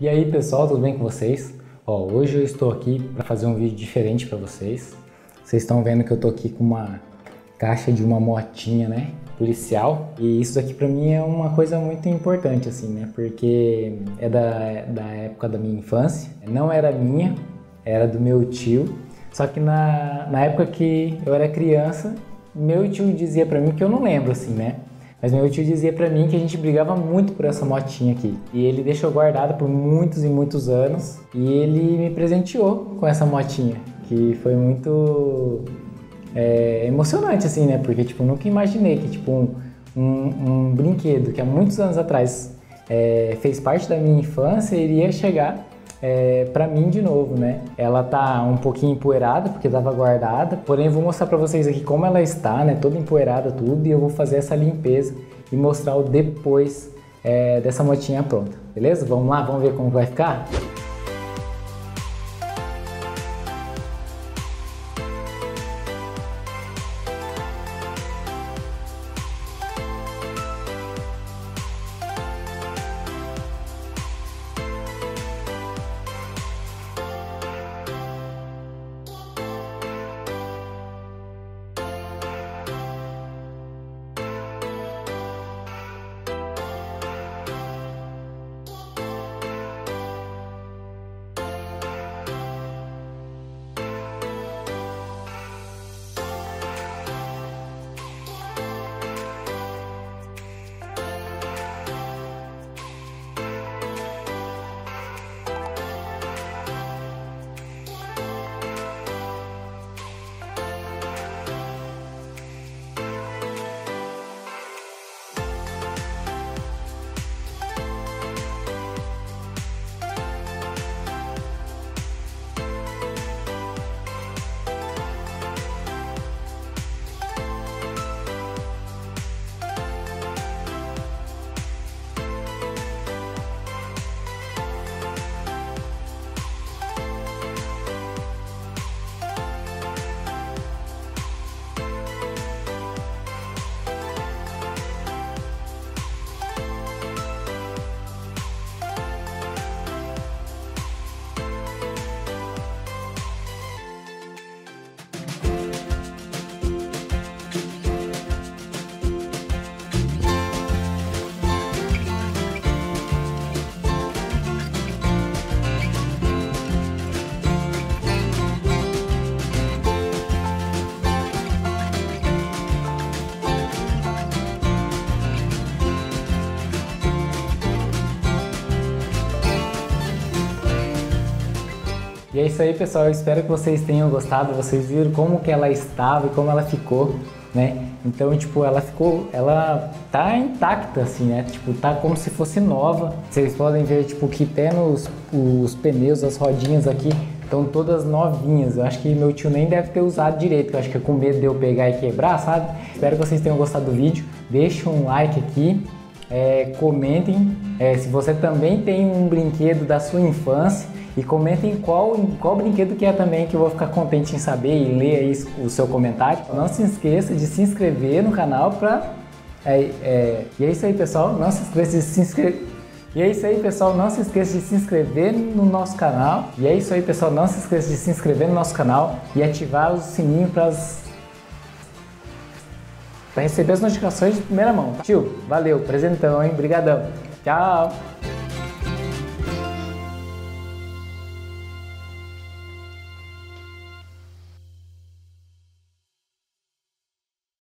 E aí pessoal, tudo bem com vocês? Ó, hoje eu estou aqui para fazer um vídeo diferente para vocês. Vocês estão vendo que eu tô aqui com uma caixa de uma motinha, né, policial. E isso aqui para mim é uma coisa muito importante, assim, né, porque é da época da minha infância. Não era minha, era do meu tio. Só que na época que eu era criança, meu tio dizia para mim, que eu não lembro, assim, né, mas meu tio dizia pra mim que a gente brigava muito por essa motinha aqui. E ele deixou guardada por muitos e muitos anos. E ele me presenteou com essa motinha, que foi muito emocionante, assim, né? Porque, tipo, eu nunca imaginei que, tipo, um brinquedo que há muitos anos atrás fez parte da minha infância iria chegar pra mim de novo, né? Ela tá um pouquinho empoeirada, porque tava guardada, porém eu vou mostrar pra vocês aqui como ela está, né? Toda empoeirada, tudo, e eu vou fazer essa limpeza e mostrar o depois dessa motinha pronta, beleza? Vamos lá, vamos ver como vai ficar? E é isso aí, pessoal, eu espero que vocês tenham gostado. Vocês viram como que ela estava e como ela ficou, né? Então, tipo, ela tá intacta, assim, né? Tipo, tá como se fosse nova. Vocês podem ver, tipo, que até os pneus, as rodinhas aqui estão todas novinhas. Eu acho que meu tio nem deve ter usado direito, eu acho que é com medo de eu pegar e quebrar, sabe? Espero que vocês tenham gostado do vídeo. Deixa um like aqui, comentem se você também tem um brinquedo da sua infância. E comentem qual brinquedo que é também, que eu vou ficar contente em saber e ler aí o seu comentário. Não se esqueça de se inscrever no canal pra... E é isso aí, pessoal. Não se esqueça de se inscrever... E é isso aí, pessoal. Não se esqueça de se inscrever no nosso canal. E é isso aí, pessoal. Não se esqueça de se inscrever no nosso canal e ativar o sininho pra receber as notificações de primeira mão. Tio, valeu. Presentão, hein? Brigadão. Tchau.